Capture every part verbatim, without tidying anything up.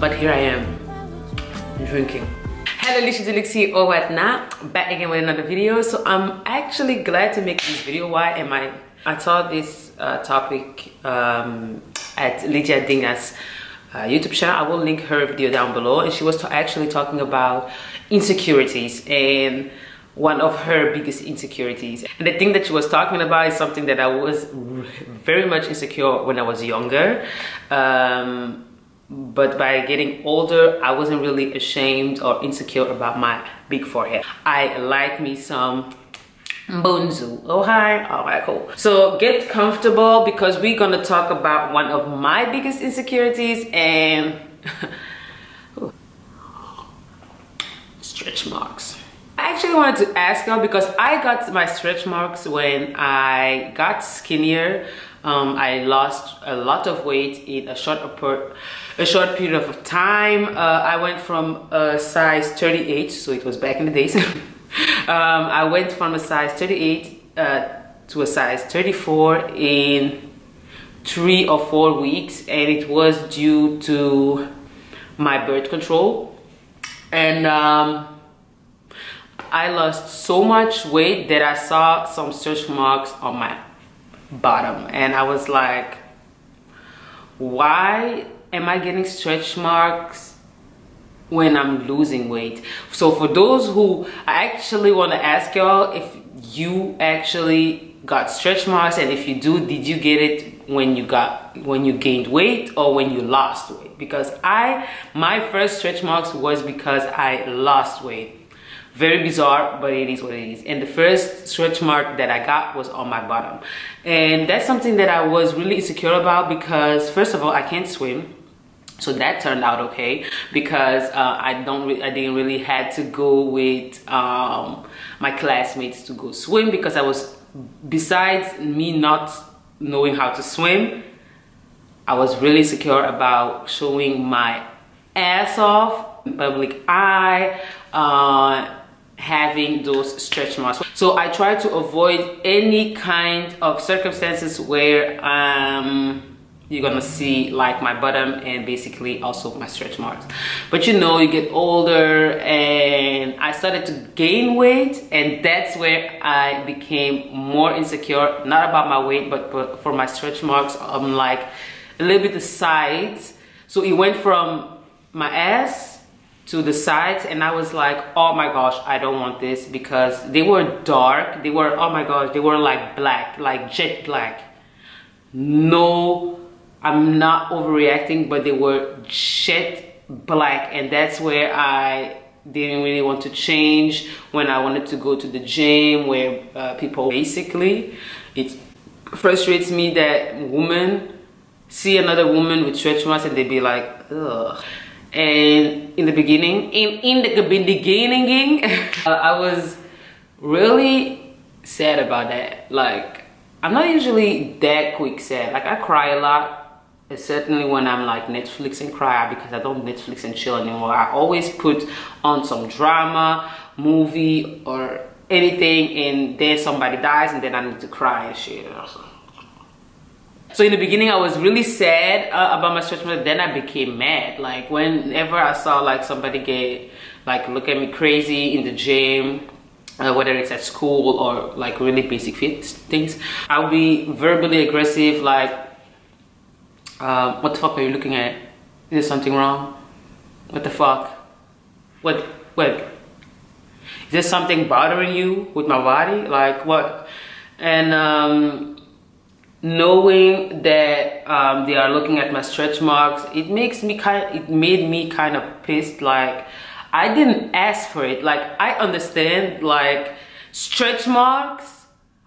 but here I am drinking. Hello, Liesj Deluxe here, or what not, back again with another video. So I'm actually glad to make this video. Why am I? I saw this uh, topic um, at Lydia Dinga's Uh, YouTube channel. I will link her video down below, and she was actually talking about insecurities and one of her biggest insecurities. And the thing that she was talking about is something that I was very much insecure when I was younger, um, but by getting older I wasn't really ashamed or insecure about my big forehead. I like me some Bonzu. Oh hi, all right, cool. So get comfortable, because we're gonna talk about one of my biggest insecurities and stretch marks. I actually wanted to ask her because I got my stretch marks when I got skinnier. Um, I lost a lot of weight in a short a short period of time. Uh, I went from a size thirty-eight, so it was back in the days. Um, I went from a size thirty-eight uh, to a size thirty-four in three or four weeks, and it was due to my birth control. And um, I lost so much weight that I saw some stretch marks on my bottom, and I was like, why am I getting stretch marks when I'm losing weight? So for those who, I actually want to ask y'all if you actually got stretch marks, and if you do, did you get it when you got when you gained weight or when you lost weight? Because I my first stretch marks was because I lost weight. Very bizarre, but it is what it is. And the first stretch mark that I got was on my bottom, and that's something that I was really insecure about, because first of all, I can't swim. So that turned out okay, because uh, I don't, re I didn't really had to go with um, my classmates to go swim, because I was, besides me not knowing how to swim, I was really secure about showing my ass off in public eye, uh, having those stretch marks. So I tried to avoid any kind of circumstances where um. you're gonna see like my bottom and basically also my stretch marks. But you know, you get older, and I started to gain weight, and that's where I became more insecure, not about my weight, but for my stretch marks. I'm like a little bit the sides. So it went from my ass to the sides, and I was like, oh my gosh, I don't want this, because they were dark. They were, oh my gosh, they were like black, like jet black. No, I'm not overreacting, but they were jet black, and that's where I didn't really want to change when I wanted to go to the gym, where uh, people basically, it frustrates me that women see another woman with stretch marks and they be like, ugh. And in the beginning, in, in the beginning, uh, I was really sad about that. Like, I'm not usually that quick sad. Like, I cry a lot. Certainly when I'm like Netflix and cry, because I don't Netflix and chill anymore. I always put on some drama, movie, or anything, and then somebody dies, and then I need to cry and shit. So in the beginning, I was really sad uh, about my stretch marks. Then I became mad. Like, whenever I saw like somebody get like look at me crazy in the gym, Uh, whether it's at school or like really basic fit things, I'll be verbally aggressive, like, uh, what the fuck are you looking at? Is there something wrong? What the fuck? What? What? Is there something bothering you with my body? Like, what? And um, knowing that um, they are looking at my stretch marks, it makes me kind. It made me kind of pissed. Like, I didn't ask for it. Like, I understand, like, stretch marks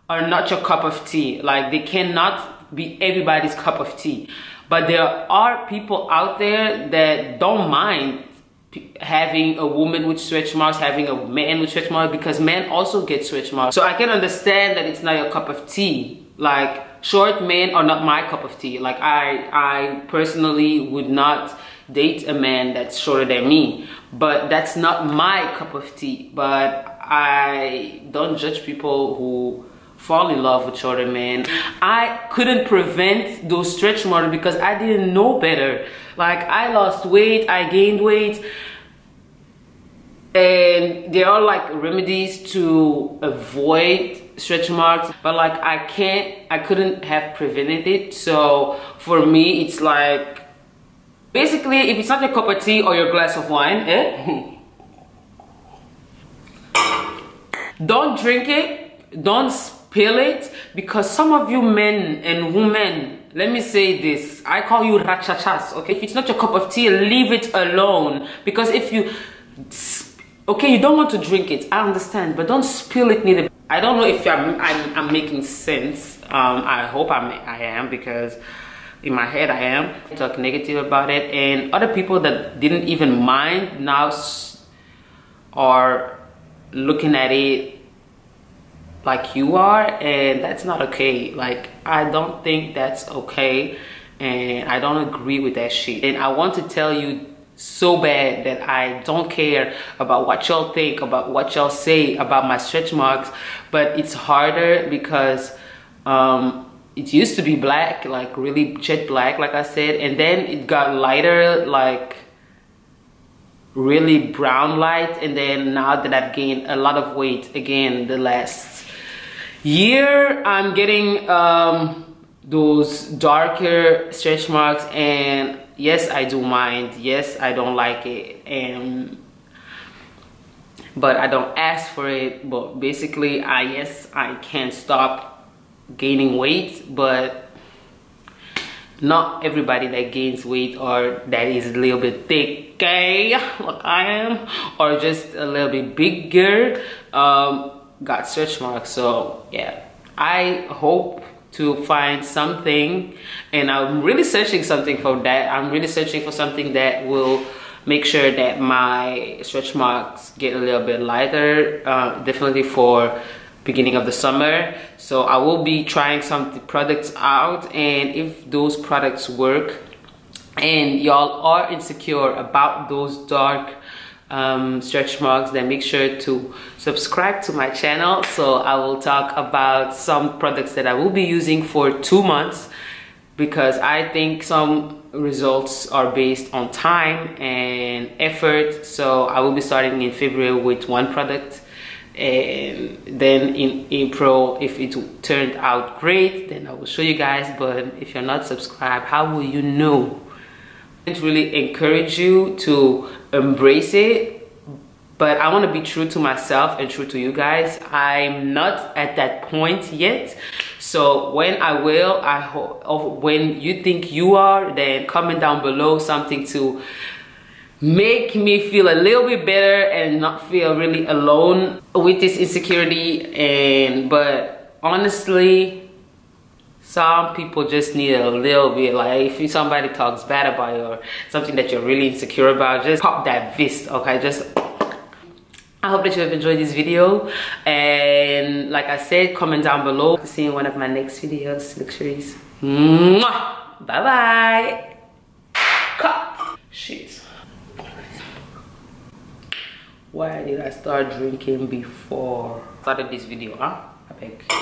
are not your cup of tea. Like, they cannot be everybody's cup of tea. But there are people out there that don't mind having a woman with stretch marks, having a man with stretch marks, because men also get stretch marks. So I can understand that it's not your cup of tea. Like, short men are not my cup of tea. Like, I, I personally would not date a man that's shorter than me, but that's not my cup of tea. But I don't judge people who fall in love with shorter men. I couldn't prevent those stretch marks because I didn't know better. Like, I lost weight, I gained weight, and there are like remedies to avoid stretch marks, but like I can't, I couldn't have prevented it. So for me, it's like, basically, if it's not your cup of tea or your glass of wine, eh? Don't drink it, don't spill it, because some of you men and women, let me say this, I call you rakshasas, okay? If it's not your cup of tea, leave it alone, because if you, okay, you don't want to drink it, I understand, but don't spill it neither. I don't know if I'm, I'm, I'm making sense. Um, I hope I'm, I am, because in my head I am. I talk negative about it, and other people that didn't even mind now are looking at it like you are, and that's not okay. Like, I don't think that's okay, and I don't agree with that shit. And I want to tell you so bad that I don't care about what y'all think, about what y'all say about my stretch marks, but it's harder because um it used to be black, like really jet black, like I said, and then it got lighter, like really brown light, and then now that I've gained a lot of weight again the last year, I'm getting um those darker stretch marks, and yes, I do mind, yes, I don't like it, and but I don't ask for it. But basically, I yes, I can't stop gaining weight, but not everybody that gains weight or that is a little bit thick, okay, like I am, or just a little bit bigger, um, got stretch marks. So yeah, I hope to find something, and I'm really searching something for that. I'm really searching for something that will make sure that my stretch marks get a little bit lighter, uh, definitely for beginning of the summer. So I will be trying some products out, and if those products work and y'all are insecure about those dark um, stretch marks, then make sure to subscribe to my channel. So I will talk about some products that I will be using for two months, because I think some results are based on time and effort. So I will be starting in February with one product, and then in April, if it turned out great, then I will show you guys. But if you're not subscribed, how will you know? I really encourage you to embrace it, but I want to be true to myself and true to you guys. I'm not at that point yet, so when I will, I hope when you think you are, then comment down below something to make me feel a little bit better and not feel really alone with this insecurity. And but honestly, some people just need a little bit, like if somebody talks bad about you or something that you're really insecure about, just pop that fist, okay? Just I hope that you have enjoyed this video, and like I said, comment down below. See you in one of my next videos. Luxuries. Mwah! Bye bye. Cut. Shit. Why did I start drinking before I started this video, huh? I beg.